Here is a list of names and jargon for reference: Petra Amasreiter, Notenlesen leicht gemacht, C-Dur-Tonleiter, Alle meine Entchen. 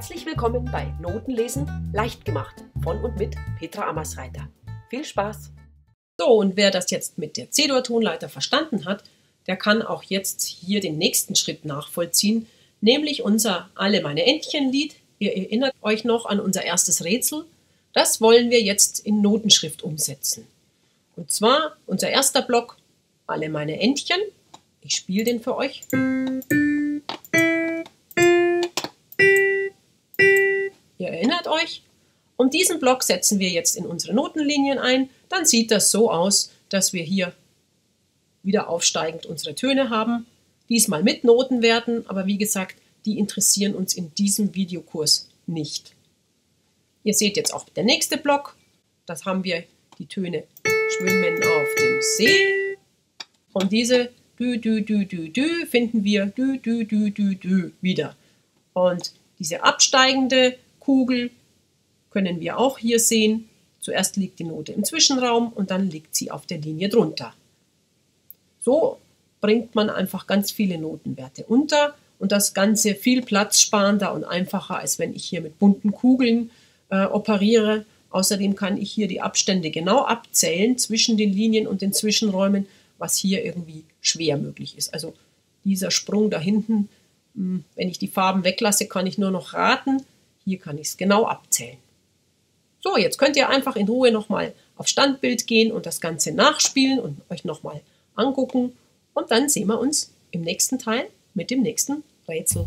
Herzlich willkommen bei Notenlesen leicht gemacht von und mit Petra Amasreiter. Viel Spaß! So, und wer das jetzt mit der C-Dur-Tonleiter verstanden hat, der kann auch jetzt hier den nächsten Schritt nachvollziehen, nämlich unser Alle meine Entchen-Lied. Ihr erinnert euch noch an unser erstes Rätsel. Das wollen wir jetzt in Notenschrift umsetzen. Und zwar unser erster Block, Alle meine Entchen. Ich spiele den für euch. Ihr erinnert euch. Und diesen Block setzen wir jetzt in unsere Notenlinien ein. Dann sieht das so aus, dass wir hier wieder aufsteigend unsere Töne haben. Diesmal mit Notenwerten, aber wie gesagt, die interessieren uns in diesem Videokurs nicht. Ihr seht jetzt auch der nächste Block. Das haben wir die Töne schwimmen auf dem See. Und diese Dü, Dü, Dü, Dü, Dü finden wir Dü, Dü, Dü, Dü, Dü wieder. Und diese absteigende Kugel können wir auch hier sehen. Zuerst liegt die Note im Zwischenraum und dann liegt sie auf der Linie drunter. So bringt man einfach ganz viele Notenwerte unter und das Ganze viel platzsparender und einfacher, als wenn ich hier mit bunten Kugeln operiere. Außerdem kann ich hier die Abstände genau abzählen zwischen den Linien und den Zwischenräumen, was hier irgendwie schwer möglich ist. Also dieser Sprung da hinten, wenn ich die Farben weglasse, kann ich nur noch raten. Hier kann ich es genau abzählen. So, jetzt könnt ihr einfach in Ruhe nochmal auf Standbild gehen und das Ganze nachspielen und euch nochmal angucken. Und dann sehen wir uns im nächsten Teil mit dem nächsten Rätsel.